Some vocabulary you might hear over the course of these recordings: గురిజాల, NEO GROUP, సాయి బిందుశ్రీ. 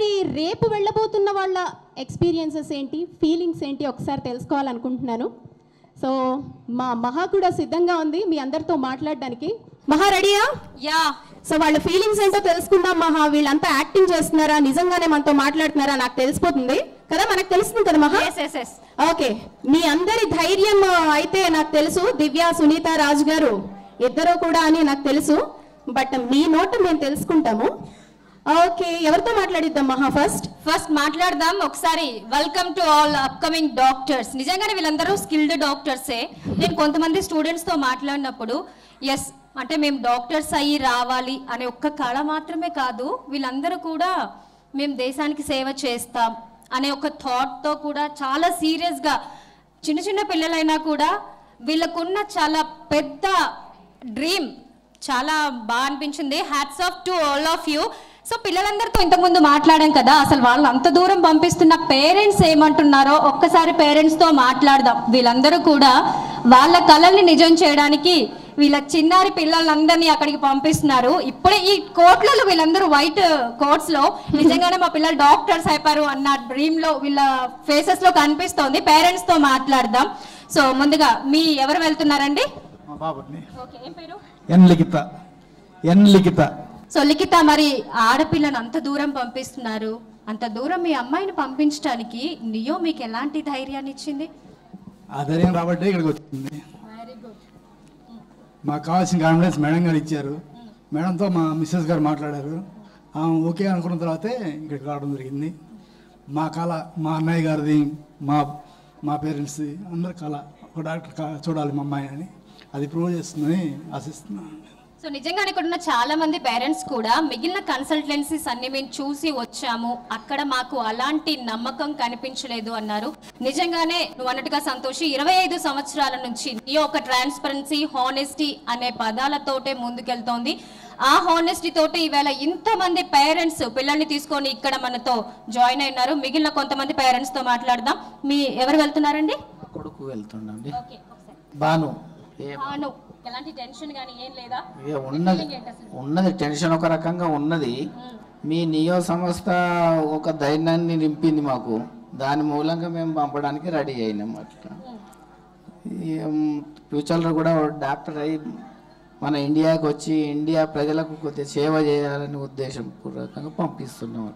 మరి రేపు వెళ్ళబోతున్న వాళ్ళ ఎక్స్పీరియన్సెస్ ఏంటి, ఫీలింగ్స్ ఏంటి ఒకసారి తెలుసుకోవాలనుకుంటున్నాను. సో మా మహా కూడా సిద్ధంగా ఉంది మీ అందరితో మాట్లాడడానికి. మహా రెడీయా? యా. సో వాళ్ళ ఫీలింగ్స్ ఏంటో తెలుసుకుందాం. మహా, వీళ్ళంతా యాక్టింగ్ చేస్తున్నారా, నిజంగానే మనతో మాట్లాడుతున్నారా నాకు తెలిసిపోతుంది కదా, మనకు తెలుస్తుంది కదా మహా? ఓకే, మీ అందరి ధైర్యం అయితే నాకు తెలుసు. దివ్య, సునీత, రాజు గారు ఇద్దరు కూడా అని నాకు తెలుసు, బట్ మీ నోట్ మేము తెలుసుకుంటాము. ఓకే, ఎవరితో మాట్లాడిద్దాం మహా? ఫస్ట్ మాట్లాడదాం ఒకసారి. Welcome to all upcoming doctors. నిజంగానే వీళ్ళందరూ స్కిల్డ్ డాక్టర్సే. నేను కొంతమంది స్టూడెంట్స్తో మాట్లాడినప్పుడు ఎస్ అంటే మేము డాక్టర్స్ అయ్యి రావాలి అనే ఒక్క కళ మాత్రమే కాదు, వీళ్ళందరూ కూడా మేము దేశానికి సేవ చేస్తాం అనే ఒక థాట్తో కూడా చాలా సీరియస్గా చిన్న చిన్న పిల్లలైనా కూడా వీళ్ళకున్న చాలా పెద్ద డ్రీమ్ చాలా బాగా అనిపించింది. Hats off to all of you. So పిల్లలందరితో ఇంతకుముందు మాట్లాడాం కదా, అసలు వాళ్ళు అంత దూరం పంపిస్తున్న పేరెంట్స్ ఏమంటున్నారో ఒక్కసారి పేరెంట్స్తో మాట్లాడదాం. వీళ్ళందరూ కూడా వాళ్ళ కళల్ని నిజం చేయడానికి వీళ్ళ చిన్నారి పిల్లలందరినీ అక్కడికి పంపిస్తున్నారు. ఇప్పుడే ఈ కోట్లలో వీళ్ళందరూ వైట్ కోట్స్ లో నిజంగానే మా పిల్లలు డాక్టర్స్ అయిపోయారు అన్న డ్రీమ్ లో వీళ్ళ ఫేసెస్ లో కనిపిస్తోంది. పేరెంట్స్ తో మాట్లాడదాం. సో ముందుగా మీ ఎవరు వెళ్తున్నారండి? సో లిఖిత, మరి ఆడపిల్లను అంత దూరం పంపిస్తున్నారు, అంత దూరం మీ అమ్మాయిని పంపించడానికి నియో మీకు ఎలాంటి ధైర్యాన్ని ఇచ్చింది? ఆ ధైర్యం రాబట్టే ఇక్కడికి వచ్చింది. మాకు కావాల్సిన కాన్ఫిడెన్స్ మేడం గారు ఇచ్చారు. మేడంతో మా మిస్సెస్ గారు మాట్లాడారు, ఓకే అనుకున్న తర్వాతే ఇక్కడికి రావడం జరిగింది. మా కళ, మా అన్నయ్య గారిది, మా పేరెంట్స్ది, అందరి కళ ఒక డాక్టర్ చూడాలి మా అమ్మాయి అని అది ప్రూవ్ చేస్తుందని ఆశిస్తున్నాను. సో నిజంగా ఇక్కడ ఉన్న చాలా మంది పేరెంట్స్ కూడా మిగిలిన కన్సల్టెన్సీస్ అన్ని మేము చూసి వచ్చాము, అక్కడ మాకు అలాంటి నమ్మకం కనిపించలేదు అన్నారు. నిజంగానే నువ్వు అన్నట్టుగా సంతోషి 25 సంవత్సరాల నుంచి నీ యొక్క ట్రాన్స్పరెన్సీ, హానెస్టీ అనే పదాలతోటే ముందుకెళ్తోంది. ఆ హానెస్టీ తోటి ఈవేళ ఇంతమంది పేరెంట్స్ పిల్లల్ని తీసుకొని ఇక్కడ మనతో జాయిన్ అయినారు. మిగిలిన కొంతమంది పేరెంట్స్తో మాట్లాడదాం. మీ ఎవరు వెళ్తున్నారండి? కొడుకు వెళ్తున్నాండి. బాను. ఉన్నది టెన్షన్ ఒక రకంగా ఉన్నది. మీ నియో సంస్థ ఒక ధైర్యాన్ని నింపింది మాకు, దాని మూలంగా మేము పంపడానికి రెడీ అయినాం. అట్లా ఫ్యూచర్లో కూడా డాక్టర్ అయి మన ఇండియాకి వచ్చి ఇండియా ప్రజలకు కొద్దిగా సేవ చేయాలనే ఉద్దేశం పూర్వకంగా పంపిస్తున్నాం.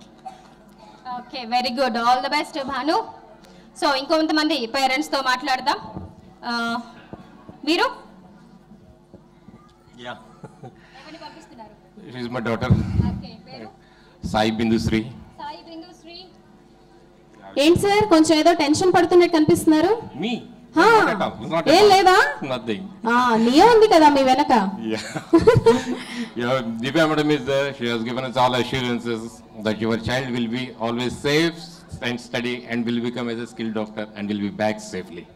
Okay, very good, all the best Bhanu. So ఇంకొంతమంది పేరెంట్స్తో మాట్లాడదాం. మీరు? యా, ఎవరిని పంపిస్తున్నారు? She is my daughter. Okay, పేరు? సాయి బిందుశ్రీ. సాయి బిందుశ్రీ ఏంటి సార్ కొంచెం ఏదో టెన్షన్ పడుతున్నట్టు కనిపిస్తున్నారు? మీ హా ఏ లేదా నథింగ్. ఆ నియో ఉంది కదా మీ వెనక. Yeah, Divya madam is there. She has given us all assurances that your child will be always safe and steady and will become as a skilled doctor and will be back safely.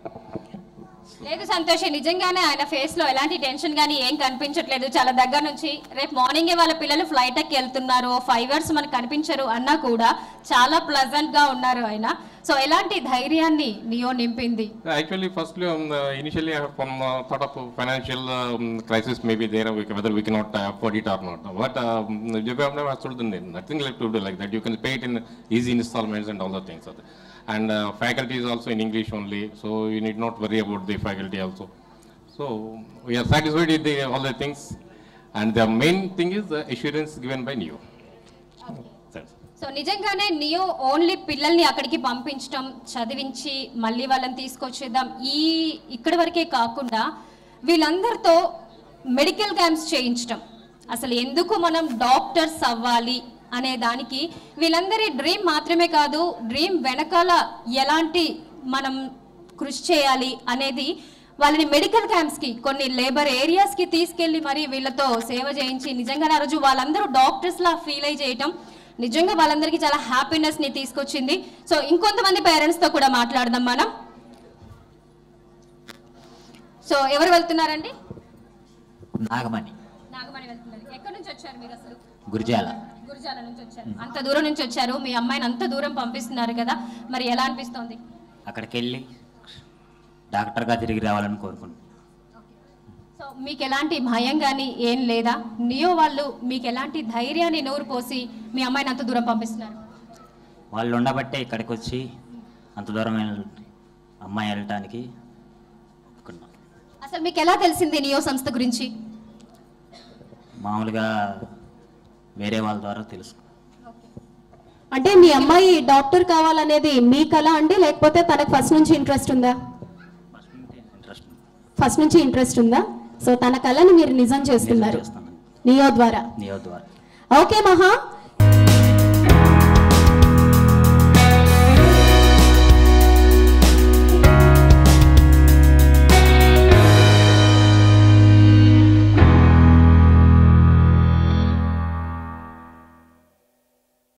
లేదు సంతోష్, నిజంగానే ఆయన face లో ఎలాంటి tension కానీ ఏం కనిపించట్లేదు చాలా దగ్గర నుంచి. రేపు మార్నింగే వాళ్ళ పిల్లలు ఫ్లైట్ ఎక్కి వెళ్తున్నారు, 5 hours మనకు కనిపించరు అన్నా కూడా చాలా ప్లెజెంట్ గా ఉన్నారు ఆయన. సో ఎలాంటి ధైర్యాన్ని నియో నింపింది? Actually firstly initially from sort of financial crisis maybe there whether we cannot afford it or not, but Japan has told them nothing like to do like that, you can pay it in easy installments and all the things, and faculty is also in English only, so you need not worry about the faculty also. So we are satisfied with all the things, and the main thing is the assurance given by NEO. So నిజంగానే NEO only పిల్లల్ని అక్కడికి పంపించడం, చదివించి మళ్ళీ వాళ్ళని తీసుకొచ్చేద్దాం ఈ ఇక్కడి వరకే కాకుండా వీళ్ళందరితో మెడికల్ క్యాంప్స్ చేయించడం, అసలు ఎందుకు మనం డాక్టర్స్ అవ్వాలి అనే దానికి వీళ్ళందరి డ్రీమ్ మాత్రమే కాదు, డ్రీమ్ వెనకాల ఎలాంటి మనం కృషి చేయాలి అనేది వాళ్ళని మెడికల్ క్యాంప్స్కి, కొన్ని లేబర్ ఏరియాస్కి తీసుకెళ్ళి మరి వీళ్ళతో సేవ చేయించి నిజంగానే ఆ రోజు వాళ్ళందరూ డాక్టర్స్లా ఫీల్ అయి చేయటం నిజంగా వాళ్ళందరికీ చాలా హ్యాపీనెస్ ని తీసుకొచ్చింది. సో ఇంకొంతమంది పేరెంట్స్ తో కూడా మాట్లాడదాం మనం. సో ఎవరు వెళ్తున్నారండి? నాగమణి. నాగమణి వెళ్తున్నారు. ఎక్కడి నుంచి వచ్చారు మీరు అసలు? గురిజాల. గురిజాల నుంచి వచ్చారు. అంత దూరం నుంచి వచ్చారు, మీ అమ్మాయిని అంత దూరం పంపిస్తున్నారు కదా, మరి ఎలా అనిపిస్తోంది? అక్కడికి వెళ్ళి డాక్టర్గా తిరిగి రావాలని కోరుకుంటున్నాను. సో మీకు ఎలాంటి భయం కానీ ఏం లేదా? నియో వాళ్ళు మీకు ఎలాంటి ధైర్యాన్ని నోరు పోసి మీ అమ్మాయిని అంత దూరం పంపిస్తున్నారు? వాళ్ళు ఉండబట్టే ఇక్కడికి వచ్చి అంత దూరం అమ్మాయి వెళ్ళటానికి ఒప్పుకున్నాం. అసలు మీకు ఎలా తెలిసింది నియో సంస్థ గురించి? మామూలుగా వేరే వాళ్ళ ద్వారా తెలుసుకున్నాం. అంటే మీ అమ్మాయి డాక్టర్ కావాలనేది మీ కళ అండి, లేకపోతే తనకు ఫస్ట్ నుంచి ఇంట్రెస్ట్ ఉందా? ఫస్ట్ నుంచి ఇంట్రెస్ట్ ఉందా? సో తన కళని మీరు నిజం చేస్తున్నారు నియో ద్వారా. ఓకే మహా.